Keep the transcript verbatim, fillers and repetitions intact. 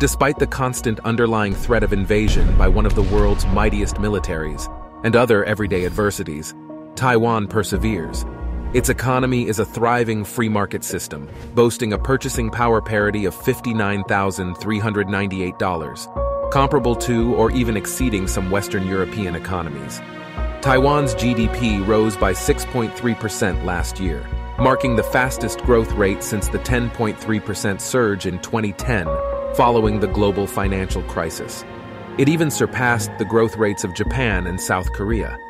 Despite the constant underlying threat of invasion by one of the world's mightiest militaries and other everyday adversities, Taiwan perseveres. Its economy is a thriving free market system, boasting a purchasing power parity of fifty-nine thousand three hundred ninety-eight dollars, comparable to or even exceeding some Western European economies. Taiwan's G D P rose by six point three percent last year, marking the fastest growth rate since the ten point three percent surge in twenty ten following the global financial crisis. It even surpassed the growth rates of Japan and South Korea.